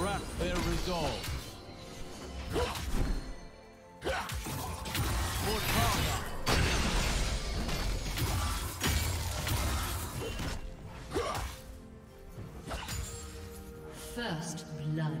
wrap their resolve. Mortana. First blood.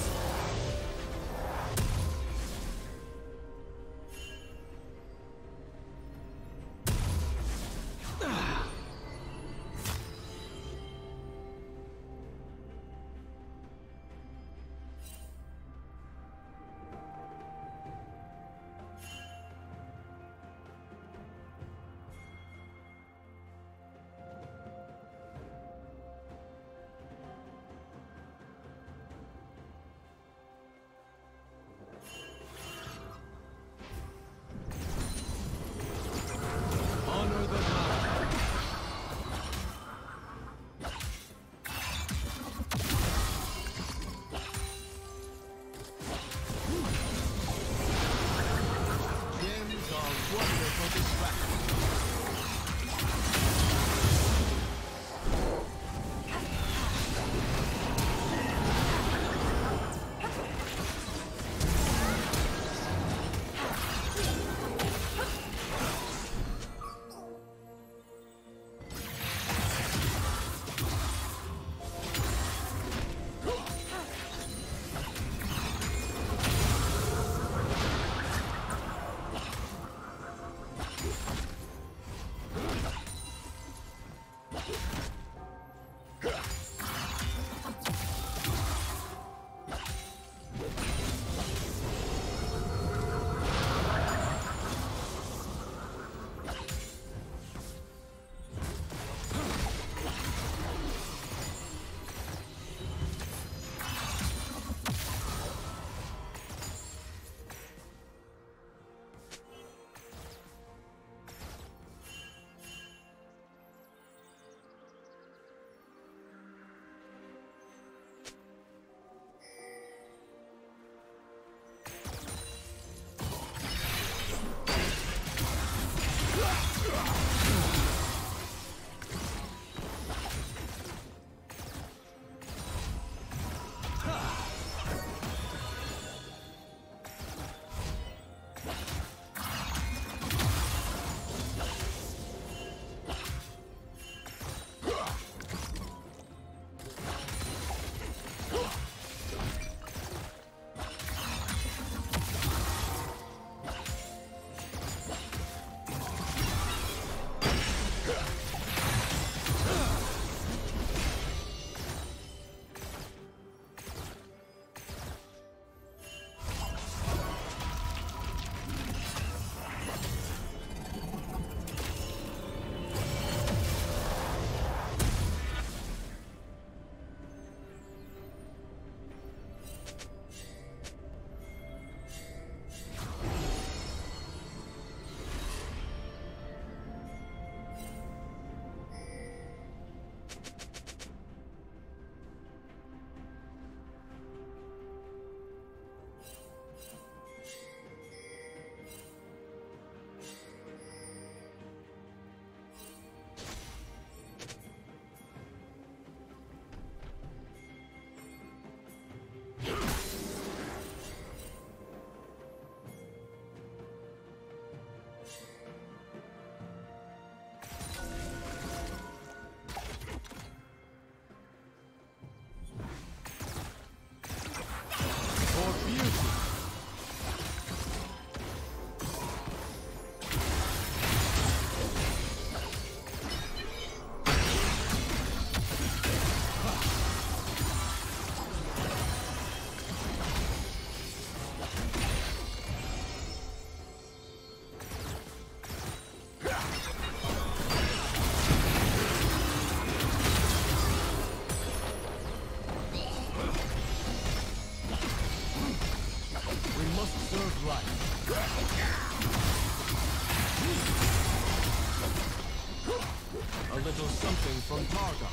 capital something from Targa.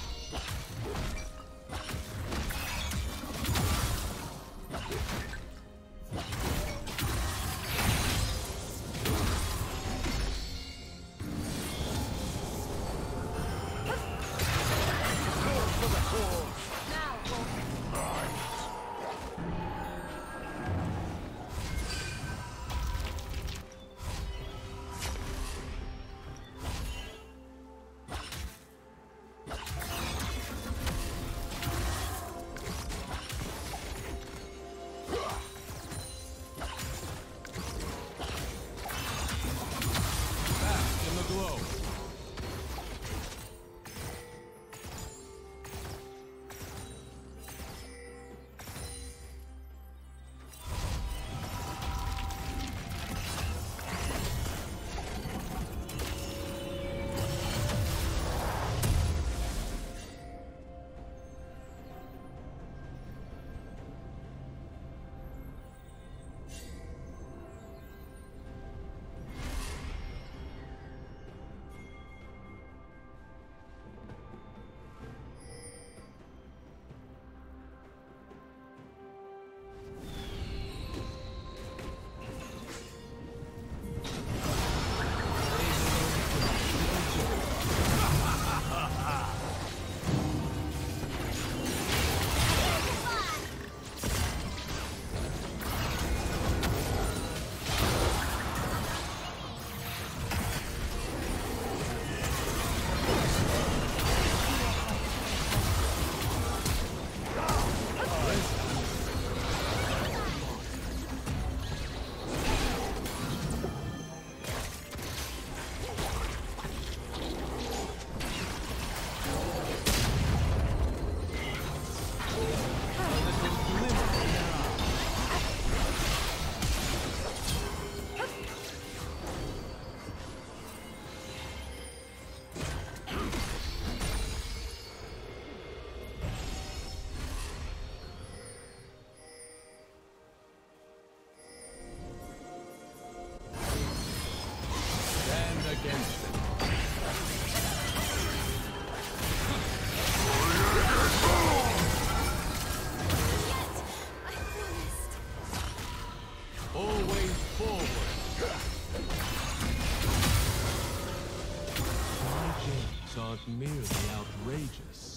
Merely outrageous.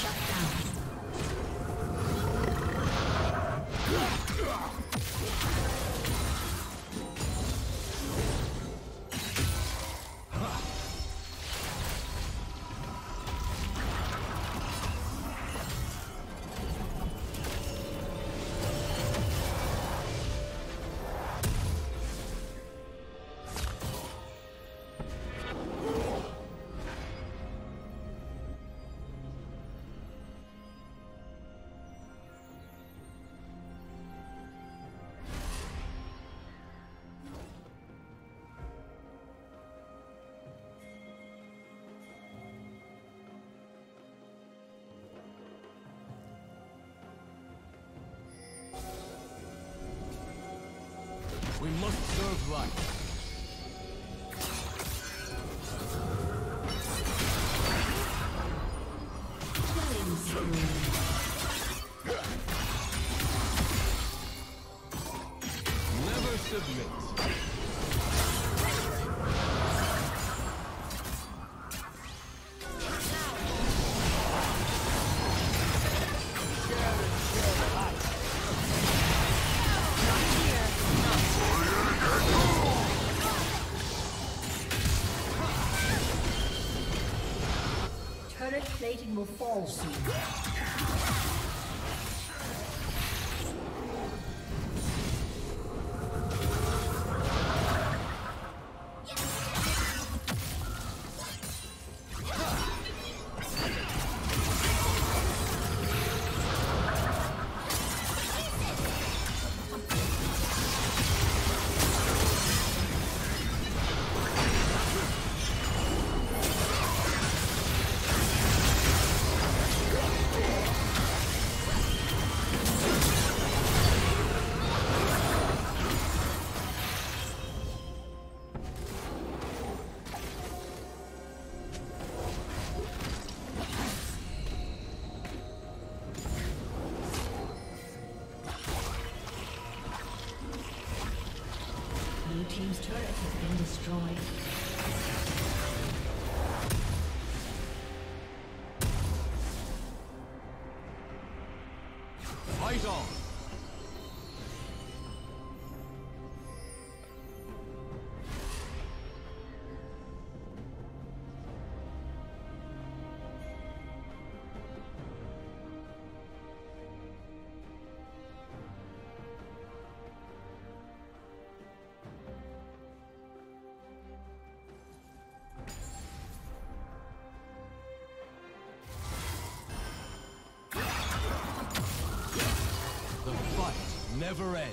Shut down. We must serve life. Never submit. Plating will fall soon. Fight on! Never end.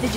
Did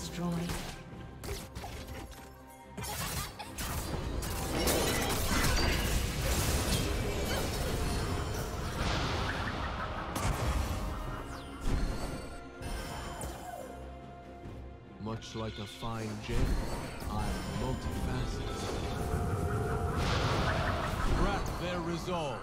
destroyed. Much like a fine gem, I'm multifaceted. Wrap their resolve.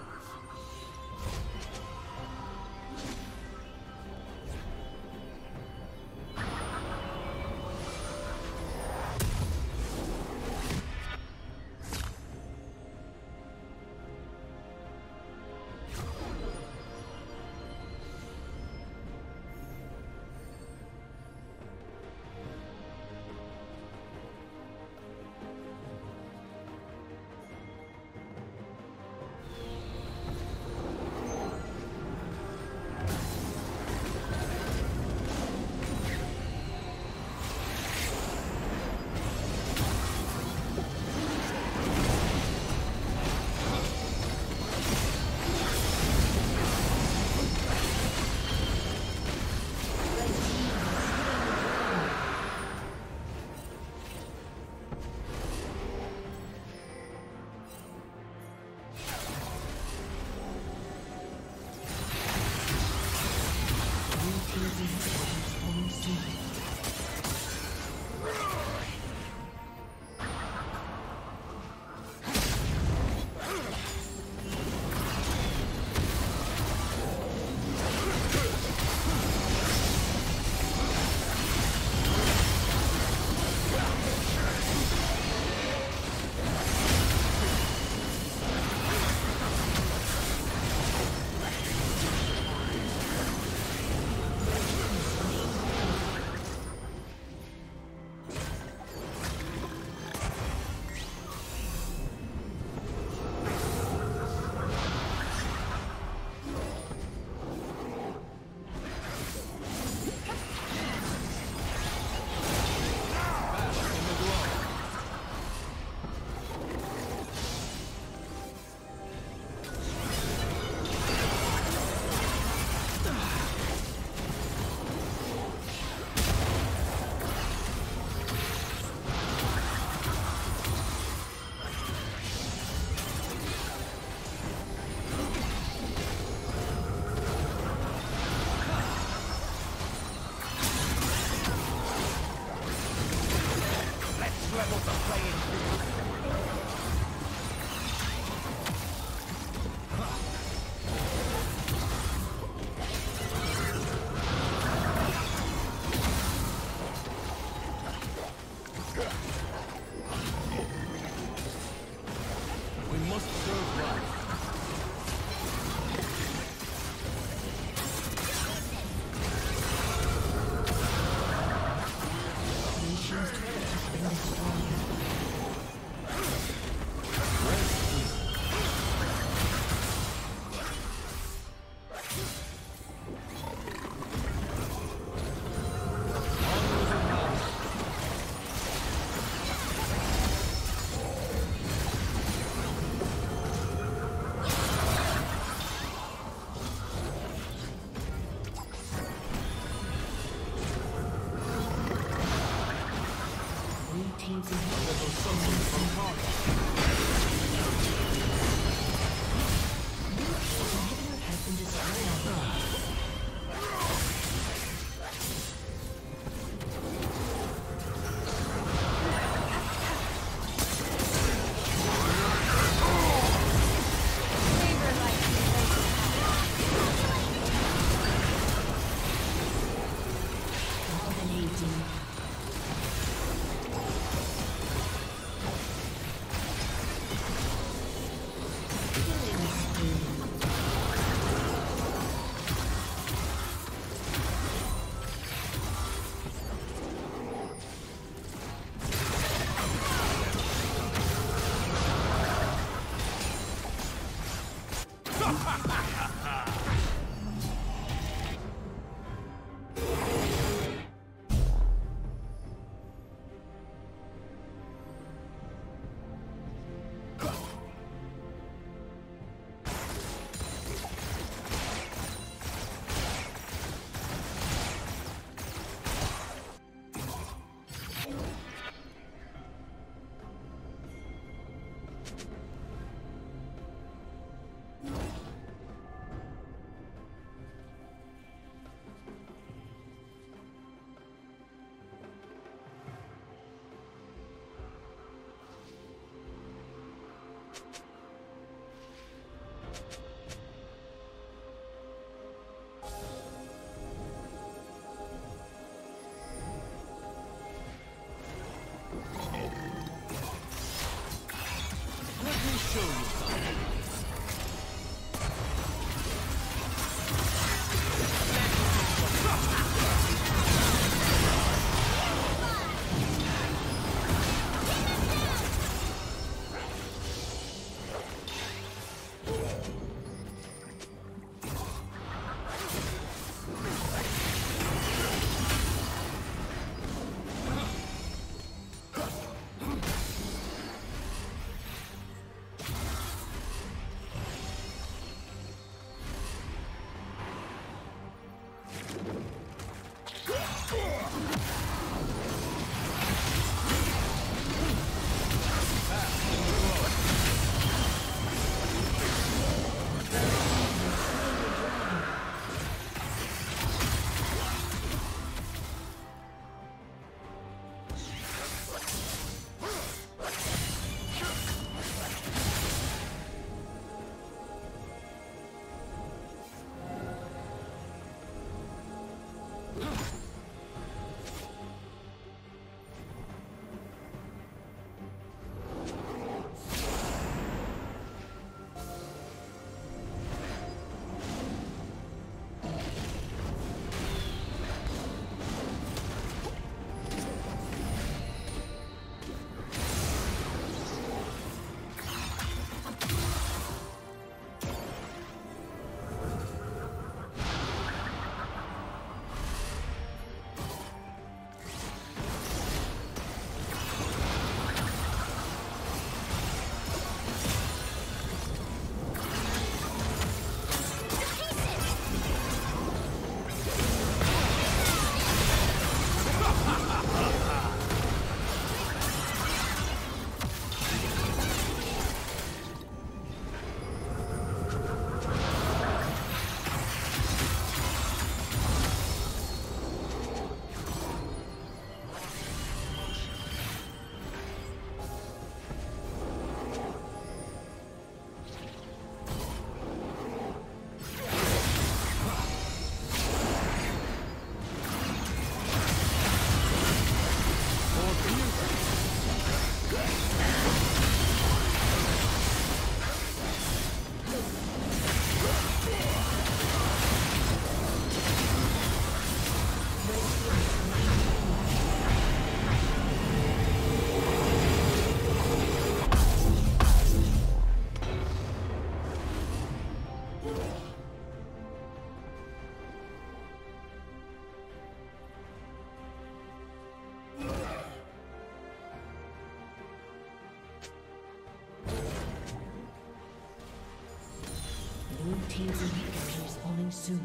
Teams and victories falling soon.